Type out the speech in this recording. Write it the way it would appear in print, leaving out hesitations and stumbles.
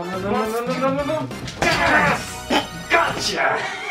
no, no, no, no, no, no, no, no, no, no, no, no, no,